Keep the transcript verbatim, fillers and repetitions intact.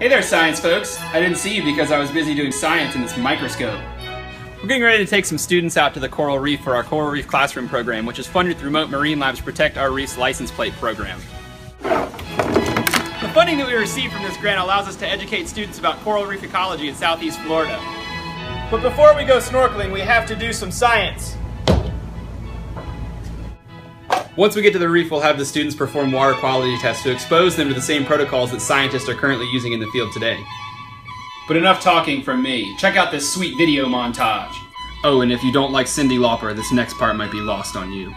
Hey there, science folks! I didn't see you because I was busy doing science in this microscope. We're getting ready to take some students out to the coral reef for our Coral Reef Classroom program, which is funded through Mote Marine Labs' Protect Our Reefs license plate program. The funding that we receive from this grant allows us to educate students about coral reef ecology in Southeast Florida. But before we go snorkeling, we have to do some science. Once we get to the reef, we'll have the students perform water quality tests to expose them to the same protocols that scientists are currently using in the field today. But enough talking from me. Check out this sweet video montage. Oh, and if you don't like Cyndi Lauper, this next part might be lost on you.